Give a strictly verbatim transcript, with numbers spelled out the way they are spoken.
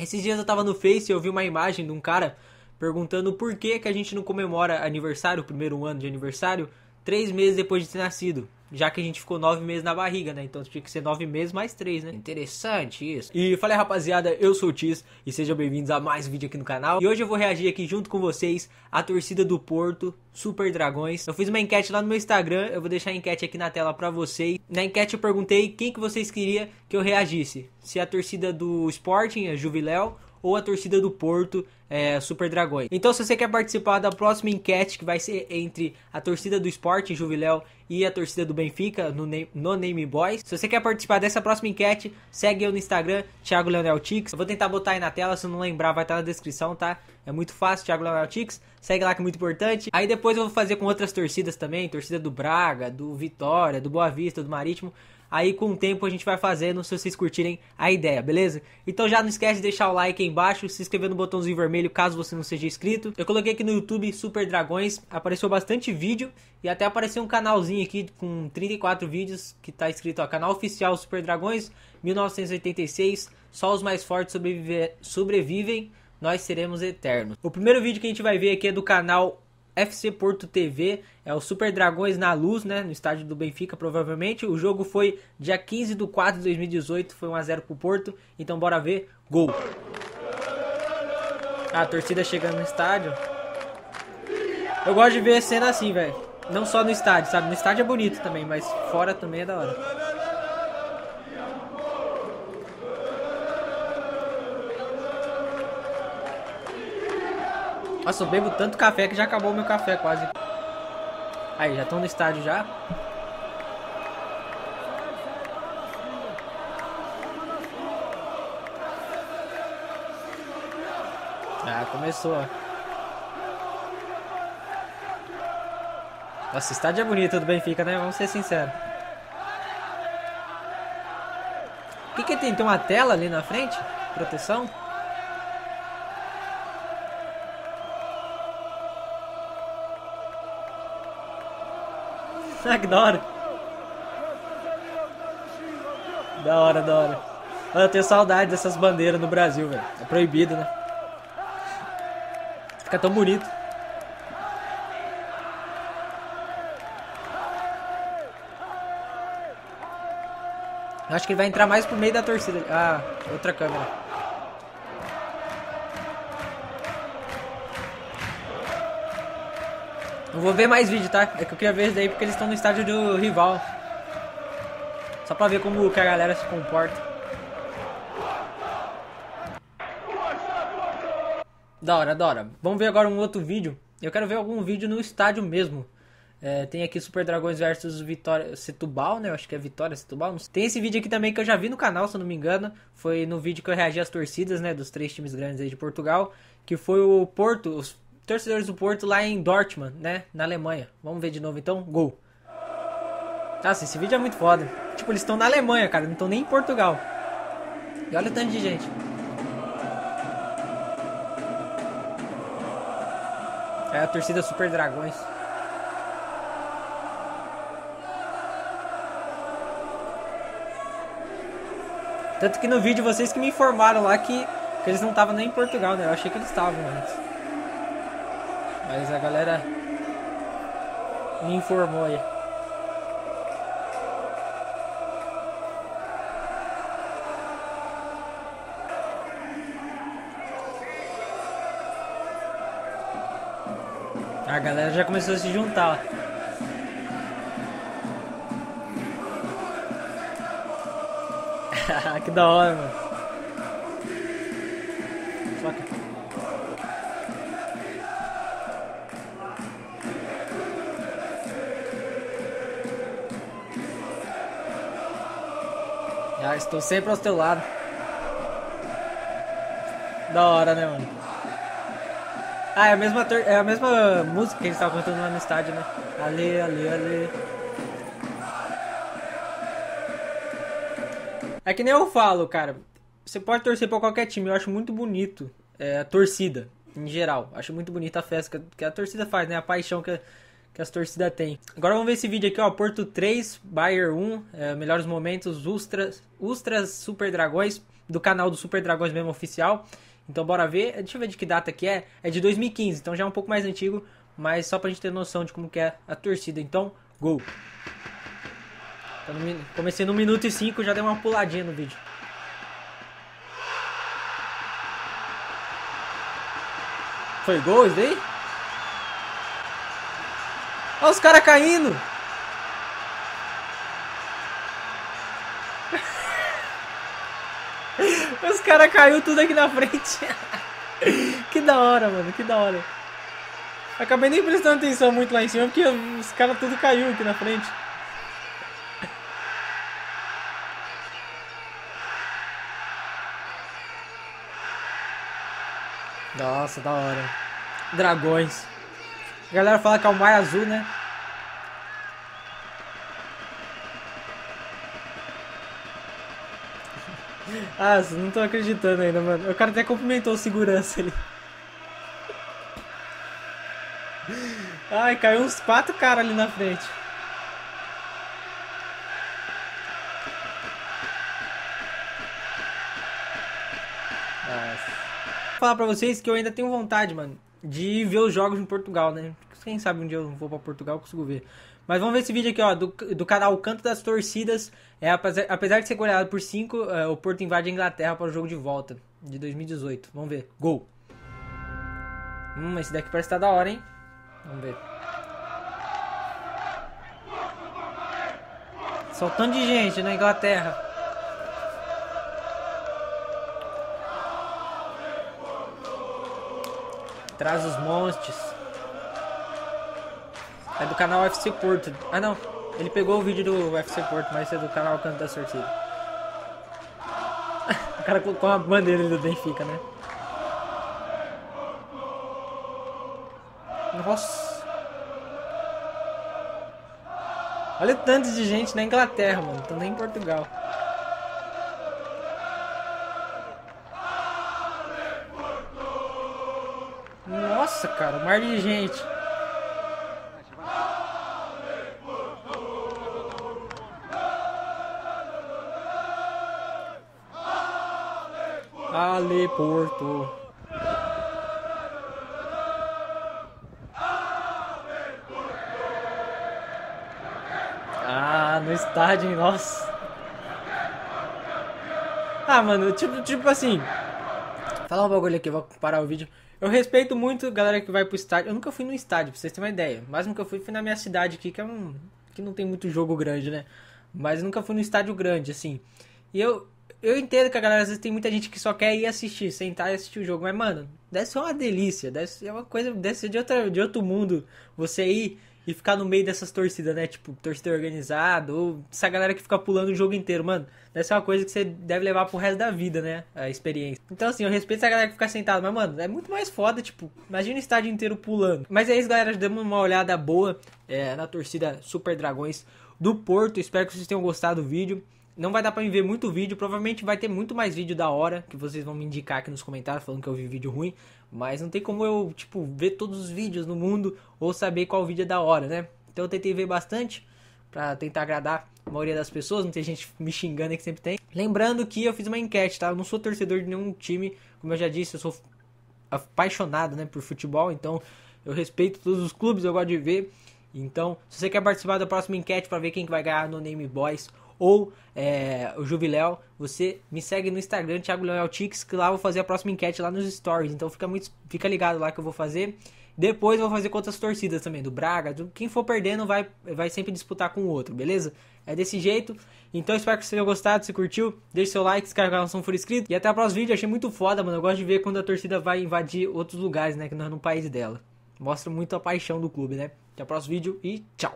Esses dias eu tava no Face e eu vi uma imagem de um cara perguntando por que que a gente não comemora aniversário, o primeiro ano de aniversário, três meses depois de ter nascido. Já que a gente ficou nove meses na barriga, né? Então tinha que ser nove meses mais três, né? Interessante isso. E fala aí, rapaziada, eu sou o Tiz e sejam bem-vindos a mais vídeo aqui no canal. E hoje eu vou reagir aqui junto com vocês à torcida do Porto, Super Dragões. Eu fiz uma enquete lá no meu Instagram, eu vou deixar a enquete aqui na tela pra vocês. Na enquete eu perguntei quem que vocês queriam que eu reagisse. Se a torcida do Sporting, a Jubileu, ou a torcida do Porto, é, Super Dragões. Então se você quer participar da próxima enquete, que vai ser entre a torcida do Sporting, Jubileu, e a torcida do Benfica, no, no Name Boys, se você quer participar dessa próxima enquete, segue eu no Instagram, Thiago Leonel Thix. Eu vou tentar botar aí na tela, se não lembrar vai estar na descrição, tá? É muito fácil, Thiago Leonel Thix, segue lá que é muito importante. Aí depois eu vou fazer com outras torcidas também, torcida do Braga, do Vitória, do Boa Vista, do Marítimo. Aí com o tempo a gente vai fazendo, se vocês curtirem a ideia, beleza? Então já não esquece de deixar o like aí embaixo, se inscrever no botãozinho vermelho caso você não seja inscrito. Eu coloquei aqui no YouTube Super Dragões, apareceu bastante vídeo e até apareceu um canalzinho aqui com trinta e quatro vídeos que tá escrito, ó, canal oficial Super Dragões, mil novecentos e oitenta e seis, só os mais fortes sobrevive... sobrevivem, nós seremos eternos. O primeiro vídeo que a gente vai ver aqui é do canal F C Porto T V, é o Super Dragões na Luz, né, no estádio do Benfica, provavelmente. O jogo foi dia quinze do quatro de dois mil e dezoito, foi um a zero pro Porto, então bora ver, gol! A torcida chegando no estádio. Eu gosto de ver cena assim, velho, não só no estádio, sabe, no estádio é bonito também, mas fora também é da hora. Nossa, eu bebo tanto café que já acabou o meu café quase. Aí, já estão no estádio já. Ah, começou. Nossa, o estádio é bonito do Benfica, né? Vamos ser sinceros. O que que tem? Tem uma tela ali na frente? Proteção? Ah, que da hora. Da hora, da hora. Mano, eu tenho saudade dessas bandeiras no Brasil, velho. É proibido, né? Fica tão bonito. Eu acho que ele vai entrar mais pro meio da torcida. Ah, outra câmera. Não vou ver mais vídeo, tá? É que eu queria ver isso daí porque eles estão no estádio do rival. Só pra ver como que a galera se comporta. Da hora, da hora. Vamos ver agora um outro vídeo. Eu quero ver algum vídeo no estádio mesmo. É, tem aqui Super Dragões versus Vitória Setúbal, né? Eu acho que é Vitória Setúbal. Tem esse vídeo aqui também que eu já vi no canal, se eu não me engano. Foi no vídeo que eu reagi às torcidas, né? Dos três times grandes aí de Portugal. Que foi o Porto... Os torcedores do Porto lá em Dortmund, né? Na Alemanha. Vamos ver de novo então. Gol. Nossa, esse vídeo é muito foda. Tipo, eles estão na Alemanha, cara. Não estão nem em Portugal. E olha o tanto de gente. É a torcida Super Dragões. Tanto que no vídeo vocês que me informaram lá que, que eles não estavam nem em Portugal, né? Eu achei que eles estavam antes. Mas a galera me informou aí. A galera já começou a se juntar. Que da hora, mano. Só que... Ah, estou sempre ao teu lado. Da hora, né, mano? Ah, é a mesma, é a mesma música que a gente estava cantando lá no estádio, né? Ali, ali, ali. É que nem eu falo, cara. Você pode torcer pra qualquer time. Eu acho muito bonito é, a torcida, em geral. Acho muito bonita a festa que a torcida faz, né? A paixão que... A... que as torcidas têm. Agora vamos ver esse vídeo aqui, ó. Porto três, Bayern um, é, melhores momentos, Ultras, Ultras Super Dragões do canal do Super Dragões mesmo oficial. Então bora ver, deixa eu ver de que data que é, é de dois mil e quinze, então já é um pouco mais antigo, mas só pra gente ter noção de como que é a torcida. Então, gol! Então, comecei no minuto e cinco, já dei uma puladinha no vídeo. Foi gol isso daí? Olha os caras caindo! Os caras caiu tudo aqui na frente. Que da hora, mano, que da hora. Acabei nem prestando atenção muito lá em cima, porque os caras tudo caiu aqui na frente. Nossa, da hora. Dragões. A galera fala que é o Maré Azul, né? Ah, não tô acreditando ainda, mano. O cara até cumprimentou o segurança ali. Ai, caiu uns quatro caras ali na frente. Nossa. Vou falar pra vocês que eu ainda tenho vontade, mano, de ver os jogos em Portugal, né? Quem sabe um dia eu vou pra Portugal e consigo ver. Mas vamos ver esse vídeo aqui, ó, do, do canal Canto das Torcidas. É, apesar, apesar de ser goleado por cinco, é, o Porto invade a Inglaterra para o jogo de volta de dois mil e dezoito. Vamos ver. Gol. Hum, esse daqui parece que tá da hora, hein? Vamos ver. Só um tanto de gente na Inglaterra. Traz os monstros. É do canal F C Porto. Ah, não. Ele pegou o vídeo do F C Porto, mas é do canal Canto das Torcidas. O cara colocou a bandeira do Benfica, né? Nossa. Olha o tanto de gente na Inglaterra, mano. Tô nem em Portugal. Nossa, cara. Um mar de gente. Ale Porto. Ah, no estádio, nossa. Ah, mano, tipo, tipo assim. Falar um bagulho aqui, vou parar o vídeo. Eu respeito muito a galera que vai pro estádio. Eu nunca fui no estádio, pra vocês terem uma ideia. Mas nunca fui, fui na minha cidade aqui, que é um. Que não tem muito jogo grande, né? Mas nunca fui no estádio grande, assim. E eu. Eu entendo que a galera, às vezes, tem muita gente que só quer ir assistir, sentar e assistir o jogo. Mas, mano, deve ser uma delícia. Deve ser uma coisa, deve ser de, outra, de outro mundo você ir e ficar no meio dessas torcidas, né? Tipo, torcida organizada ou essa galera que fica pulando o jogo inteiro. Mano, deve ser uma coisa que você deve levar pro resto da vida, né? A experiência. Então, assim, eu respeito essa galera que fica sentada. Mas, mano, é muito mais foda, tipo, imagina o estádio inteiro pulando. Mas é isso, galera. Demos uma olhada boa é, na torcida Super Dragões do Porto. Espero que vocês tenham gostado do vídeo. Não vai dar pra mim ver muito vídeo, provavelmente vai ter muito mais vídeo da hora, que vocês vão me indicar aqui nos comentários falando que eu vi vídeo ruim, mas não tem como eu, tipo, ver todos os vídeos no mundo ou saber qual vídeo é da hora, né? Então eu tentei ver bastante, pra tentar agradar a maioria das pessoas, não tem gente me xingando aí que sempre tem. Lembrando que eu fiz uma enquete, tá? Eu não sou torcedor de nenhum time, como eu já disse, eu sou apaixonado, né, por futebol, então eu respeito todos os clubes, eu gosto de ver. Então, se você quer participar da próxima enquete pra ver quem que vai ganhar no Name Boys, ou é, o Jubileu, você me segue no Instagram, Thiago Leonel Thix, que lá eu vou fazer a próxima enquete lá nos stories. Então fica, muito, fica ligado lá que eu vou fazer. Depois eu vou fazer com outras torcidas também, do Braga. Do, quem for perdendo vai, vai sempre disputar com o outro, beleza? É desse jeito. Então espero que vocês tenham gostado, se curtiu, deixe seu like, se inscreva se não for inscrito. E até o próximo vídeo, achei muito foda, mano. Eu gosto de ver quando a torcida vai invadir outros lugares, né, que não é no país dela. Mostra muito a paixão do clube, né? Até o próximo vídeo e tchau!